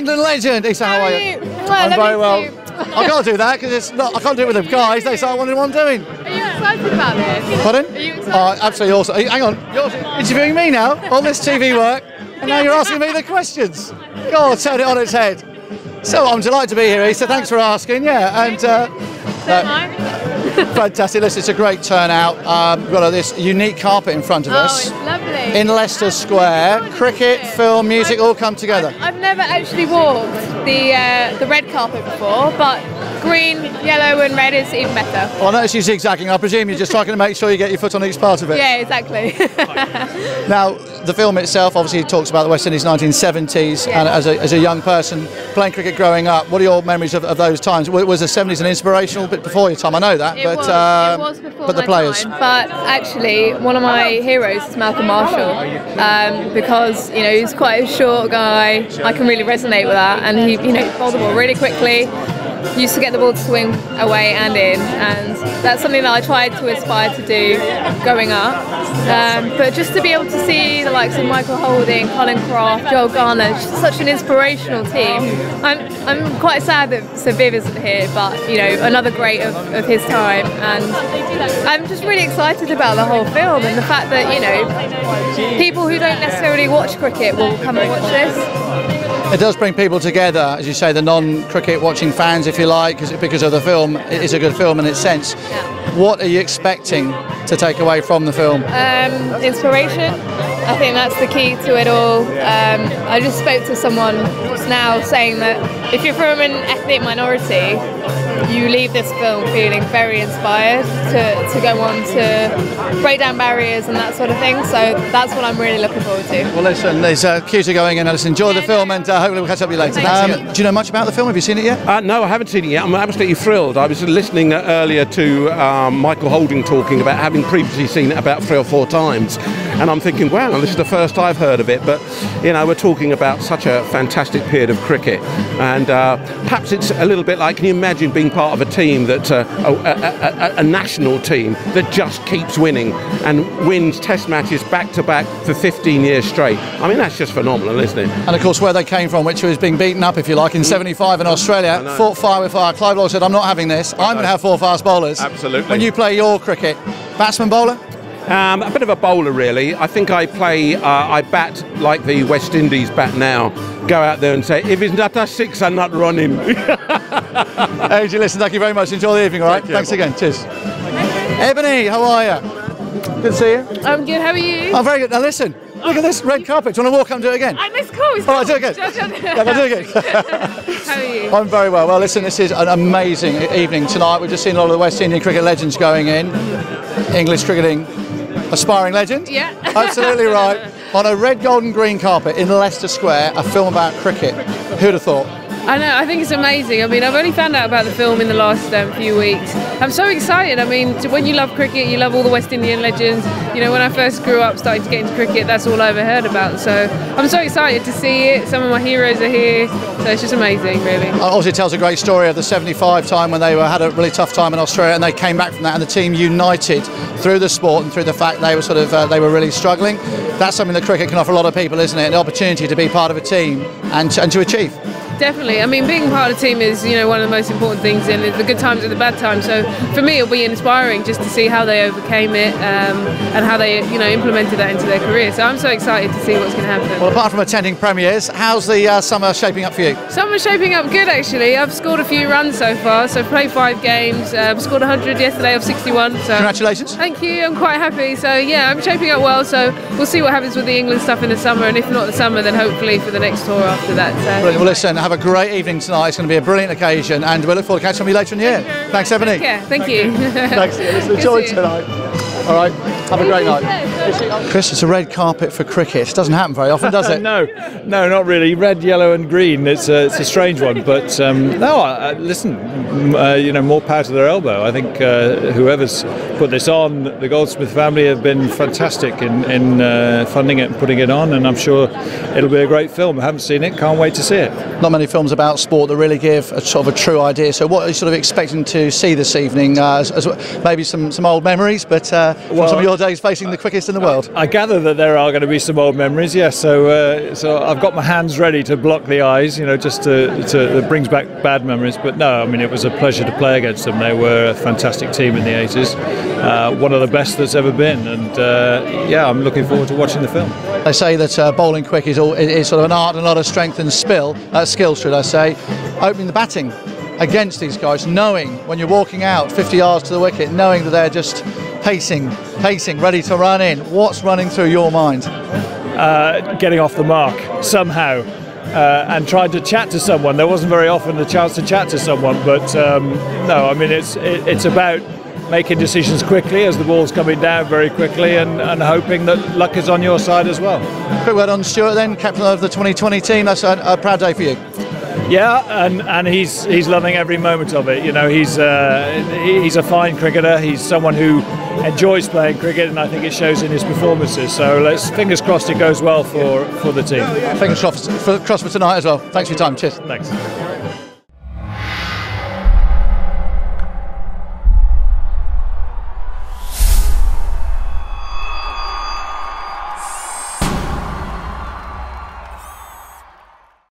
England legend, Isa, how are you? Well, I'm very well. I can't do that because it's not. I can't do it with the guys. They say I wonder what I'm doing. Are you excited about this? Pardon? Are you excited? Oh, absolutely awesome. Hang on, you're interviewing me now. All this TV work, and now you're asking me the questions. God, turn it on its head. So I'm delighted to be here, Isa. Thanks for asking. Yeah, and so am I. Fantastic. Listen, it's a great turnout. We've got this unique carpet in front of us. Oh, it's lovely. In Leicester Square. Cricket, film, music, all come together. I've never actually walked the red carpet before, but green, yellow and red is even better. Well, I noticed you zigzagging. I presume you're just trying to make sure you get your foot on each part of it. Yeah, exactly. Now, the film itself obviously talks about the West Indies 1970s, and as a young person playing cricket growing up, what are your memories of those times? Was the 70s an inspirational bit before your time? I know that, but the players. But actually, one of my heroes is Malcolm Marshall, because you know he's quite a short guy. I can really resonate with that, and he bowled the ball really quickly. Used to get the ball to swing away and in, and that's something that I tried to aspire to do growing up. But just to be able to see the likes of Michael Holding, Colin Croft, Joel Garner, such an inspirational team. I'm quite sad that Sir Viv isn't here, but you know, another great of his time, and I'm just really excited about the whole film and the fact that people who don't necessarily watch cricket will come and watch this. It does bring people together, as you say, the non-cricket watching fans, if you like, because of the film. It is a good film in its sense. Yeah. What are you expecting to take away from the film? Inspiration. I think that's the key to it all. I just spoke to someone just now saying that if you're from an ethnic minority, you leave this film feeling very inspired to go on to break down barriers and that sort of thing. So that's what I'm really looking forward to. Well, listen, there's cues are going in. Let's enjoy the film, and hopefully we'll catch up with you later. Do you know much about the film? Have you seen it yet? No, I haven't seen it yet. I'm absolutely thrilled. I was listening earlier to Michael Holding talking about having previously seen it about 3 or 4 times, and I'm thinking, wow, this is the first I've heard of it. But, you know, we're talking about such a fantastic period of cricket, and perhaps it's a little bit like, can you imagine being part of a team that a national team that just keeps winning and wins test matches back to back for 15 years straight. I mean, that's just phenomenal, isn't it? And of course, where they came from, which was being beaten up, if you like, in '75 in Australia, fought fire with fire. Clive Lloyd said, I'm not having this. I'm going to have 4 fast bowlers. Absolutely. When you play your cricket, batsman, bowler? A bit of a bowler, really. I think I bat like the West Indies bat now. Go out there and say, if he's not a 6, I'm not running. Hey, listen, thank you very much. Enjoy the evening, all right? Thanks again. Cheers. Ebony, how are you? Good to see you. I'm good. How are you? I'm very good. Now, listen. Look at this red carpet. Do you want to walk up and do it again? It's cool. All right, do it again. How are you? I'm very well. Well, listen, this is an amazing evening tonight. We've just seen a lot of the West Indian cricket legends going in. English cricketing aspiring legend. Yeah. Absolutely right. On a red, gold and green carpet in Leicester Square, a film about cricket. Who'd have thought? I know, I think it's amazing. I mean, I've only found out about the film in the last few weeks. I'm so excited. I mean, when you love cricket, you love all the West Indian legends. You know, when I first grew up, starting to get into cricket, that's all I ever heard about. So I'm so excited to see it. Some of my heroes are here. So it's just amazing, really. Obviously, it tells a great story of the '75 time when they had a really tough time in Australia, and they came back from that, and the team united through the sport and through the fact they were sort of, they were really struggling. That's something that cricket can offer a lot of people, isn't it? An opportunity to be part of a team and to achieve. Definitely. I mean, being part of a team is, you know, one of the most important things, and the good times and the bad times. So for me, it'll be inspiring just to see how they overcame it and how they, you know, implemented that into their career. So I'm so excited to see what's going to happen. Well, apart from attending premieres, how's the summer shaping up for you? Summer's shaping up good, actually. I've scored a few runs so far. So I've played 5 games. Scored 100 yesterday off 61. So congratulations. Thank you. I'm quite happy. So yeah, I'm shaping up well. So we'll see what happens with the England stuff in the summer, and if not the summer, then hopefully for the next tour after that. So. Brilliant. Well, listen. Have a great evening tonight. It's going to be a brilliant occasion, and we'll look forward to catching up with you later in the year. Thanks, Ebony. Yeah, thank you. Thanks. It's a joy tonight. All right, have a great night. Chris, it's a red carpet for cricket. It doesn't happen very often, does it? No, not really. Red, yellow, and green. It's a strange one, but listen, you know, more power to their elbow. I think whoever's put this on, the Goldsmith family have been fantastic in funding it and putting it on, and I'm sure it'll be a great film. I haven't seen it. Can't wait to see it. Not many films about sport that really give a sort of a true idea. So what are you sort of expecting to see this evening? Maybe some old memories, but from some of your days facing the quickest in the world? I gather that there are going to be some old memories, yes. So I've got my hands ready to block the eyes, you know, just to it brings back bad memories. But no, I mean, it was a pleasure to play against them. They were a fantastic team in the 80s, one of the best that's ever been. And yeah, I'm looking forward to watching the film. They say that bowling quick is sort of an art and not a strength and skill, should I say. Opening the batting against these guys, knowing when you're walking out 50 yards to the wicket, knowing that they're just pacing, ready to run in. What's running through your mind? Getting off the mark somehow, and trying to chat to someone. There wasn't very often the chance to chat to someone, but no, I mean, it's about making decisions quickly as the ball's coming down very quickly, and hoping that luck is on your side as well. Quick word on Stuart then, captain of the 2020 team. That's a proud day for you. Yeah, and he's loving every moment of it. You know, he's a fine cricketer. He's someone who enjoys playing cricket, and I think it shows in his performances. So let's fingers crossed it goes well for the team. Fingers crossed for tonight as well. Thanks for your time. Cheers. Thanks.